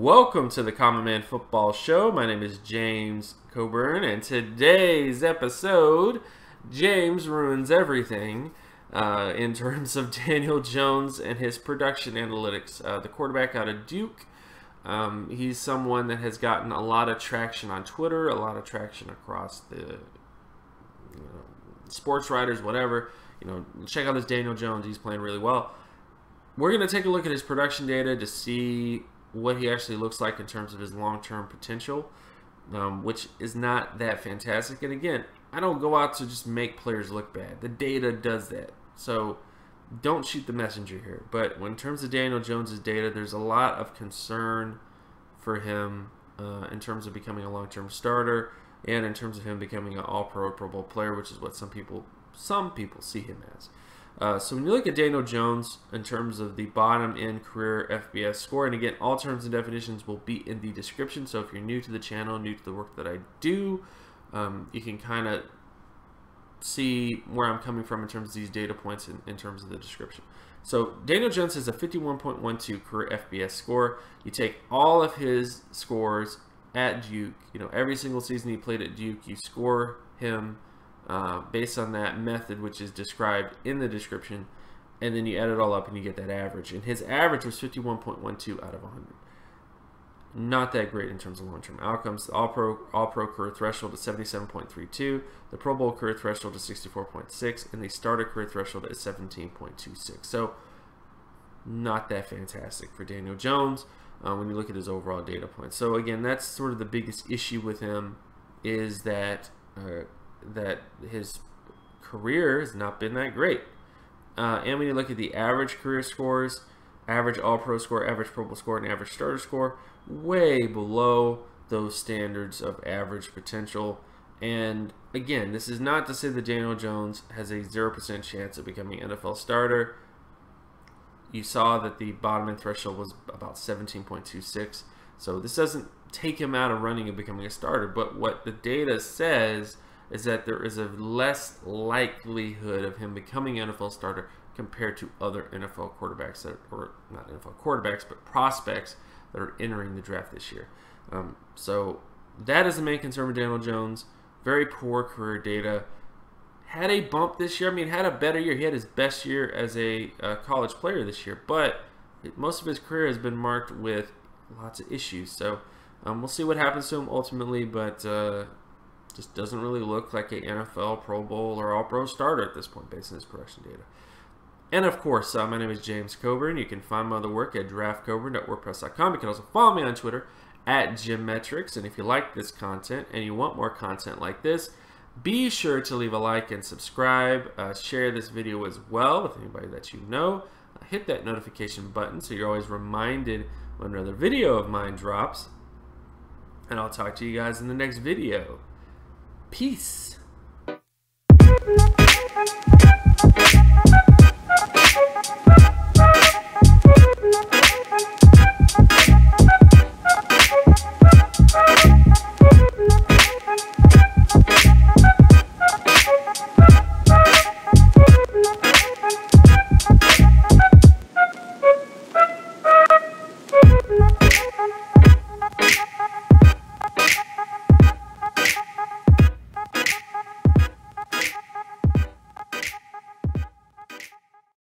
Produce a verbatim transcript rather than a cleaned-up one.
Welcome to the Common Man Football Show. My name is James Coburn, and today's episode, James ruins everything uh, in terms of Daniel Jones and his production analytics. Uh, the quarterback out of Duke, um, he's someone that has gotten a lot of traction on Twitter, a lot of traction across the you know, sports writers, whatever. You know, check out this Daniel Jones. He's playing really well. We're going to take a look at his production data to see what he actually looks like in terms of his long-term potential, um, which is not that fantastic. And again, I don't go out to just make players look bad. The data does that. So don't shoot the messenger here. But in terms of Daniel Jones's data, there's a lot of concern for him uh, in terms of becoming a long-term starter and in terms of him becoming an all-pro or Pro Bowl player, which is what some people, some people see him as. Uh, so when you look at Daniel Jones in terms of the bottom end career F B S score, and again, all terms and definitions will be in the description. So if you're new to the channel, new to the work that I do, um, you can kind of see where I'm coming from in terms of these data points in, in terms of the description. So Daniel Jones has a fifty-one point one two career F B S score. You take all of his scores at Duke, you know, every single season he played at Duke, you score him Uh, based on that method, which is described in the description, and then you add it all up and you get that average. And his average was fifty-one point one two out of one hundred. Not that great in terms of long-term outcomes. The All-Pro All-Pro career threshold is seventy-seven point three two, the Pro Bowl career threshold is sixty-four point six, and the starter career threshold is seventeen point two six. So not that fantastic for Daniel Jones uh, when you look at his overall data points. So again, that's sort of the biggest issue with him, is that uh, that his career has not been that great. Uh, and when you look at the average career scores, average all-pro score, average Pro Bowl score, and average starter score, way below those standards of average potential. And again, this is not to say that Daniel Jones has a zero percent chance of becoming an N F L starter. You saw that the bottom end threshold was about seventeen point two six. So this doesn't take him out of running and becoming a starter. But what the data says is that there is a less likelihood of him becoming an N F L starter compared to other N F L quarterbacks that or not N F L quarterbacks, but prospects that are entering the draft this year. Um, so that is the main concern with Daniel Jones. Very poor career data. Had a bump this year. I mean, had a better year. He had his best year as a uh, college player this year, but it, most of his career has been marked with lots of issues. So um, we'll see what happens to him ultimately, but uh, just doesn't really look like a N F L, Pro Bowl, or All-Pro starter at this point based on his production data. And of course, uh, my name is James Coburn. You can find my other work at draft coburn dot wordpress dot com. You can also follow me on Twitter at Gymmetrics. And if you like this content and you want more content like this, be sure to leave a like and subscribe. Uh, share this video as well with anybody that you know. Uh, hit that notification button so you're always reminded when another video of mine drops. And I'll talk to you guys in the next video. Peace.